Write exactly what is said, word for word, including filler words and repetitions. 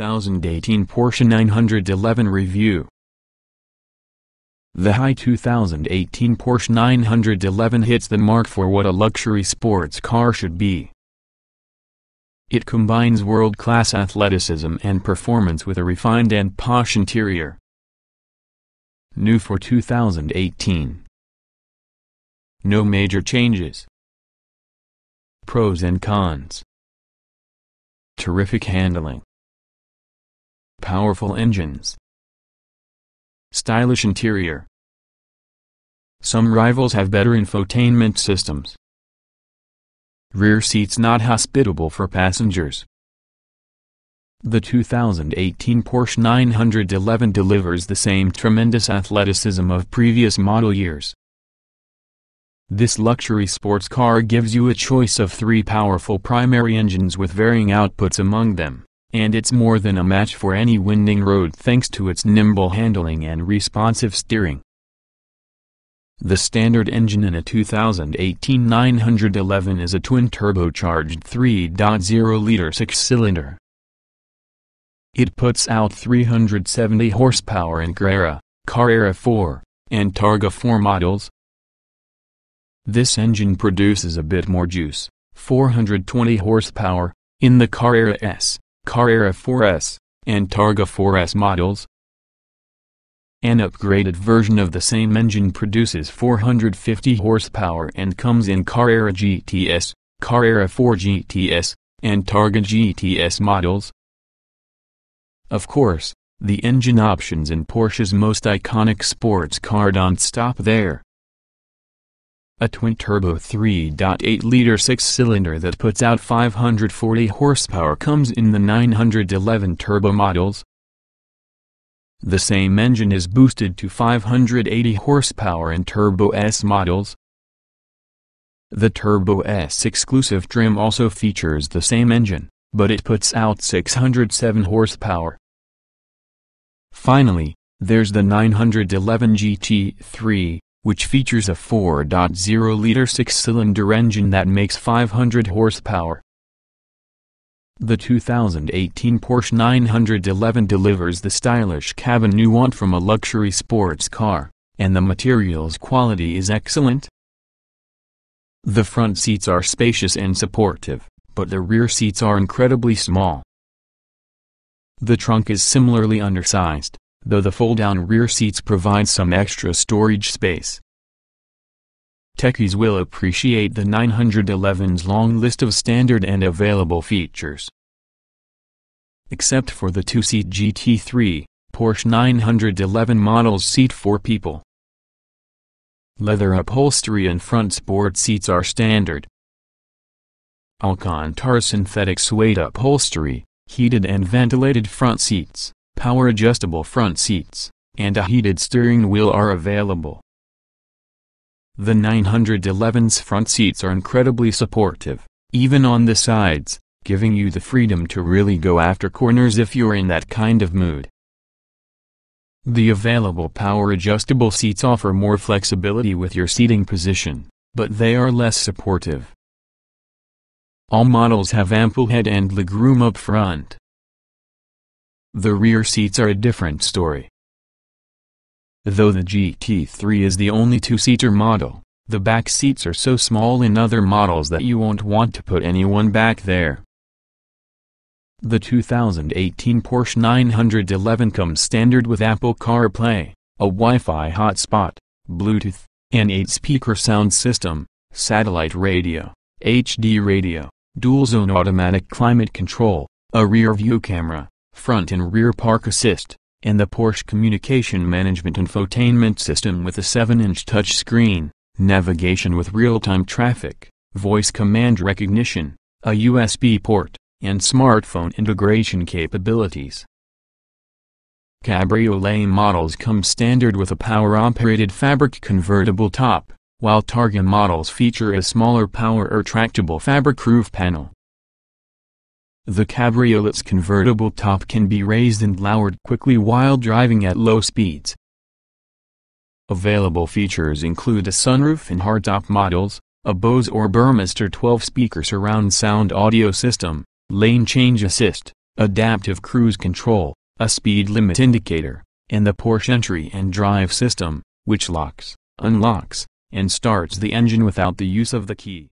two thousand eighteen Porsche nine eleven review. The high two thousand eighteen Porsche nine eleven hits the mark for what a luxury sports car should be. It combines world-class athleticism and performance with a refined and posh interior. New for two thousand eighteen. No major changes. Pros and cons. Terrific handling. Powerful engines. Stylish interior. Some rivals have better infotainment systems. Rear seats not hospitable for passengers. The two thousand eighteen Porsche nine eleven delivers the same tremendous athleticism of previous model years. This luxury sports car gives you a choice of three powerful primary engines with varying outputs among them, and it's more than a match for any winding road thanks to its nimble handling and responsive steering. The standard engine in a two thousand eighteen nine eleven is a twin-turbocharged three point oh liter six-cylinder. It puts out three hundred seventy horsepower in Carrera, Carrera four, and Targa four models. This engine produces a bit more juice, four hundred twenty horsepower, in the Carrera S, Carrera four S, and Targa four S models. An upgraded version of the same engine produces four hundred fifty horsepower and comes in Carrera G T S, Carrera four G T S, and Targa G T S models. Of course, the engine options in Porsche's most iconic sports car don't stop there. A twin-turbo three point eight liter six-cylinder that puts out five hundred forty horsepower comes in the nine eleven turbo models. The same engine is boosted to five hundred eighty horsepower in Turbo S models. The Turbo S exclusive trim also features the same engine, but it puts out six hundred seven horsepower. Finally, there's the nine eleven G T three, which features a four point oh liter six-cylinder engine that makes five hundred horsepower. The two thousand eighteen Porsche nine eleven delivers the stylish cabin you want from a luxury sports car, and the material's quality is excellent. The front seats are spacious and supportive, but the rear seats are incredibly small. The trunk is similarly undersized, though the fold-down rear seats provide some extra storage space. Techies will appreciate the nine eleven's long list of standard and available features. Except for the two-seat G T three, Porsche nine eleven models seat four people. Leather upholstery and front sport seats are standard. Alcantara synthetic suede upholstery, heated and ventilated front seats, power-adjustable front seats, and a heated steering wheel are available. The nine eleven's front seats are incredibly supportive, even on the sides, giving you the freedom to really go after corners if you're in that kind of mood. The available power-adjustable seats offer more flexibility with your seating position, but they are less supportive. All models have ample head and legroom up front. The rear seats are a different story. Though the G T three is the only two-seater model, the back seats are so small in other models that you won't want to put anyone back there. The two thousand eighteen Porsche nine eleven comes standard with Apple CarPlay, a Wi-Fi hotspot, Bluetooth, an eight-speaker sound system, satellite radio, H D radio, dual-zone automatic climate control, a rear-view camera, front and rear park assist, and the Porsche communication management infotainment system with a seven inch touchscreen, navigation with real-time traffic, voice command recognition, a U S B port, and smartphone integration capabilities. Cabriolet models come standard with a power-operated fabric convertible top, while Targa models feature a smaller power or retractable fabric roof panel. The cabriolet's convertible top can be raised and lowered quickly while driving at low speeds. Available features include a sunroof in hardtop models, a Bose or Burmester twelve-speaker surround sound audio system, lane change assist, adaptive cruise control, a speed limit indicator, and the Porsche Entry and Drive system, which locks, unlocks, and starts the engine without the use of the key.